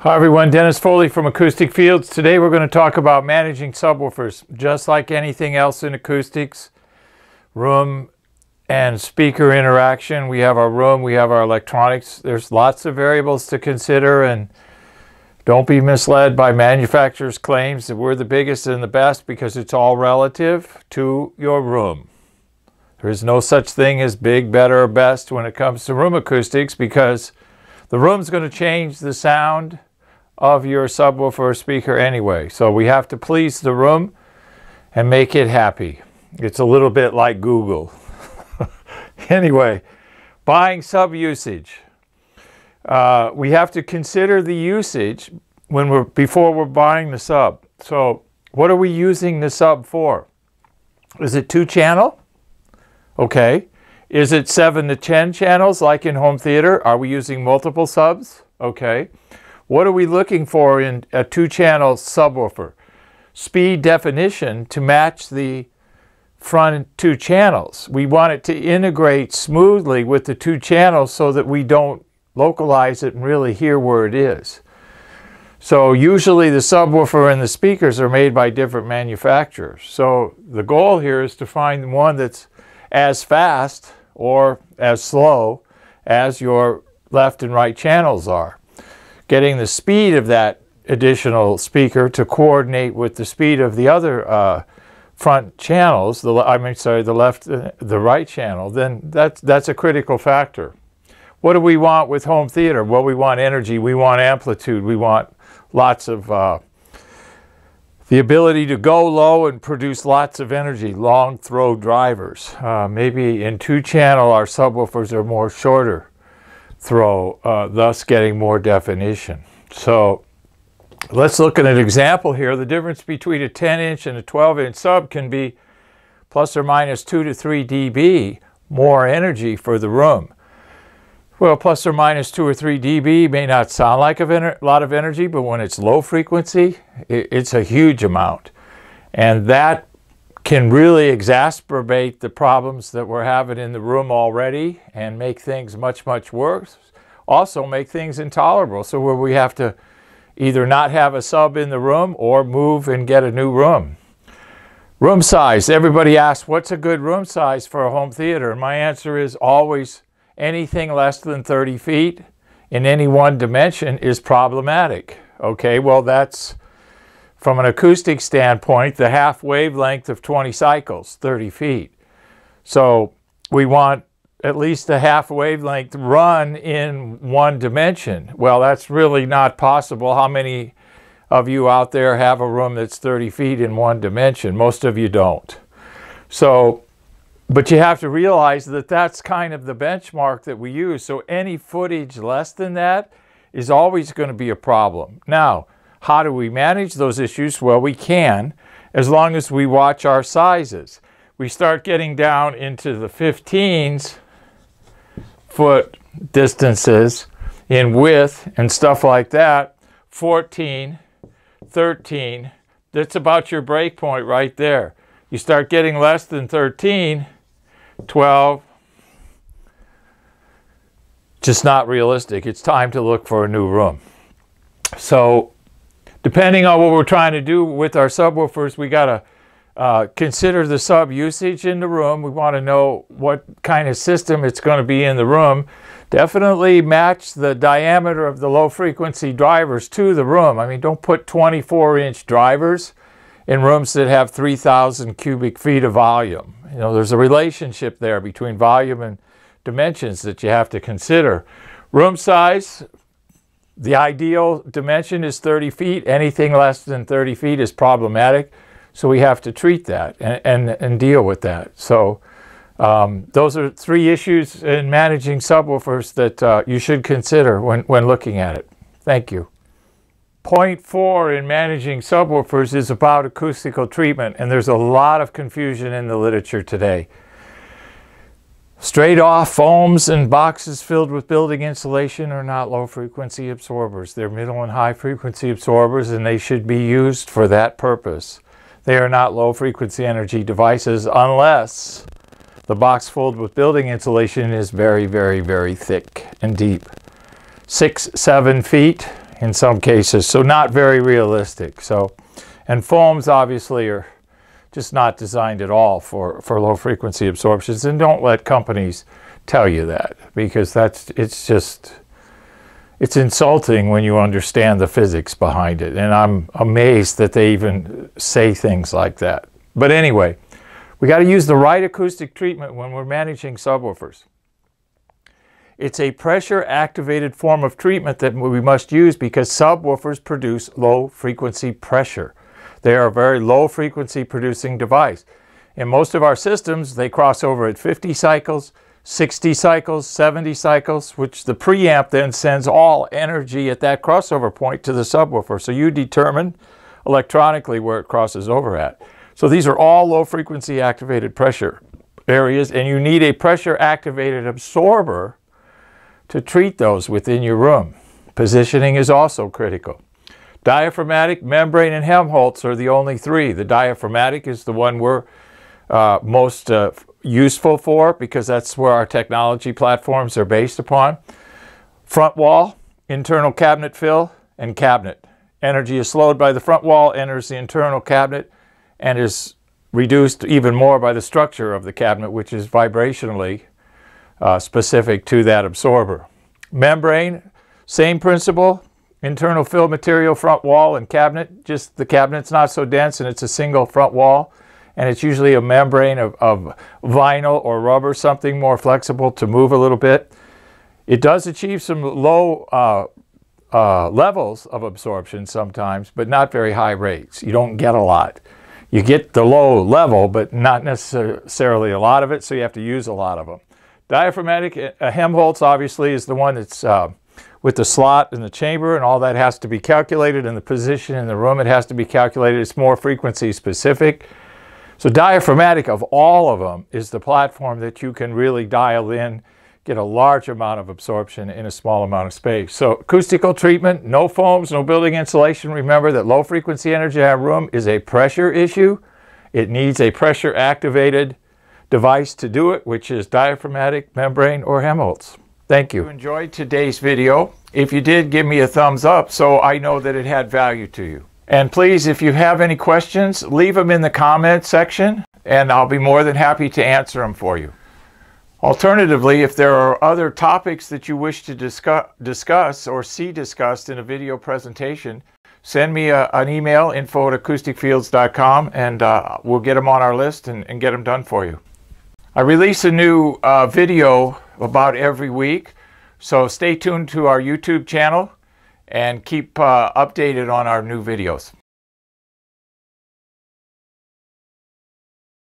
Hi everyone, Dennis Foley from Acoustic Fields. Today we're going to talk about managing subwoofers. Just like anything else in acoustics, room and speaker interaction, we have our room, we have our electronics. There's lots of variables to consider, and don't be misled by manufacturers' claims that we're the biggest and the best, because it's all relative to your room. There is no such thing as big, better, or best when it comes to room acoustics, because the room's going to change the sound of your subwoofer speaker anyway. So we have to please the room and make it happy. It's a little bit like Google. Anyway, buying sub usage. We have to consider the usage when before we're buying the sub. So what are we using the sub for? Is it 2 channel? Okay. Is it 7 to 10 channels like in home theater? Are we using multiple subs? Okay. What are we looking for in a 2-channel subwoofer? Speed definition to match the front 2 channels. We want it to integrate smoothly with the 2 channels so that we don't localize it and really hear where it is. So usually the subwoofer and the speakers are made by different manufacturers. So the goal here is to find one that's as fast or as slow as your left and right channels are. Getting the speed of that additional speaker to coordinate with the speed of the other front channels, the right channel, then that's a critical factor. What do we want with home theater? Well, we want energy, we want amplitude, we want lots of the ability to go low and produce lots of energy, long throw drivers. Maybe in 2-channel, our subwoofers are more shorter throw, thus getting more definition. So let's look at an example here. The difference between a 10-inch and a 12-inch sub can be plus or minus 2 to 3 dB more energy for the room. Well, plus or minus 2 or 3 dB may not sound like a lot of energy, but when it's low frequency, it's a huge amount. And that can really exacerbate the problems that we're having in the room already and make things much, much worse. Also make things intolerable. So where we have to either not have a sub in the room or move and get a new room. Room size. Everybody asks, what's a good room size for a home theater? And my answer is always, anything less than 30 feet in any one dimension is problematic. Okay, well, that's from an acoustic standpoint, the half wavelength of 20 cycles, 30 feet. So we want at least a half wavelength run in one dimension. Well, that's really not possible. How many of you out there have a room that's 30 feet in one dimension? Most of you don't. So, but you have to realize that that's kind of the benchmark that we use. So any footage less than that is always going to be a problem. Now, how do we manage those issues? Well, we can, as long as we watch our sizes. We start getting down into the 15-foot distances in width and stuff like that. 14, 13, that's about your break point right there. You start getting less than 13, 12, just not realistic. It's time to look for a new room. So depending on what we're trying to do with our subwoofers, we got to consider the sub usage in the room. We want to know what kind of system it's going to be in the room. Definitely match the diameter of the low frequency drivers to the room. I mean, don't put 24-inch drivers in rooms that have 3,000 cubic feet of volume. You know, there's a relationship there between volume and dimensions that you have to consider. Room size, the ideal dimension is 30 feet. Anything less than 30 feet is problematic, so we have to treat that and deal with that. So those are 3 issues in managing subwoofers that you should consider when looking at it. Thank you. Point 4 in managing subwoofers is about acoustical treatment, and there's a lot of confusion in the literature today. Straight off, foams and boxes filled with building insulation are not low frequency absorbers. They're middle and high frequency absorbers, and they should be used for that purpose. They are not low frequency energy devices unless the box filled with building insulation is very, very, very thick and deep. 6, 7 feet in some cases, so not very realistic. So, and foams obviously are just not designed at all for low frequency absorptions, and don't let companies tell you that, because that's, it's just, it's insulting when you understand the physics behind it, and I'm amazed that they even say things like that. But anyway, we got to use the right acoustic treatment when we're managing subwoofers. It's a pressure-activated form of treatment that we must use because subwoofers produce low-frequency pressure. They are a very low-frequency producing device. In most of our systems, they cross over at 50 cycles, 60 cycles, 70 cycles, which the preamp then sends all energy at that crossover point to the subwoofer. So you determine electronically where it crosses over at. So these are all low-frequency activated pressure areas, and you need a pressure-activated absorber to treat those within your room. Positioning is also critical. Diaphragmatic, membrane, and Helmholtz are the only three. The diaphragmatic is the one we're most useful for, because that's where our technology platforms are based upon. Front wall, internal cabinet fill, and cabinet. Energy is slowed by the front wall, enters the internal cabinet, and is reduced even more by the structure of the cabinet, which is vibrationally specific to that absorber. Membrane, same principle, internal fill material, front wall, and cabinet. Just the cabinet's not so dense, and it's a single front wall, and it's usually a membrane of vinyl or rubber, something more flexible to move a little bit. It does achieve some low levels of absorption sometimes, but not very high rates. You don't get a lot. You get the low level, but not necessarily a lot of it, so you have to use a lot of them. Diaphragmatic, Helmholtz obviously is the one that's with the slot in the chamber, and all that has to be calculated, and the position in the room, it has to be calculated. It's more frequency specific. So diaphragmatic of all of them is the platform that you can really dial in, get a large amount of absorption in a small amount of space. So acoustical treatment, no foams, no building insulation. Remember that low frequency energy in our room is a pressure issue. It needs a pressure activated device to do it, which is diaphragmatic, membrane, or Helmholtz. Thank you. If you enjoyed today's video, if you did, give me a thumbs up so I know that it had value to you. And please, if you have any questions, leave them in the comment section, and I'll be more than happy to answer them for you. Alternatively, if there are other topics that you wish to discuss or see discussed in a video presentation, send me an email, info@acousticfields.com, and we'll get them on our list and get them done for you. I release a new video about every week, so stay tuned to our YouTube channel and keep updated on our new videos.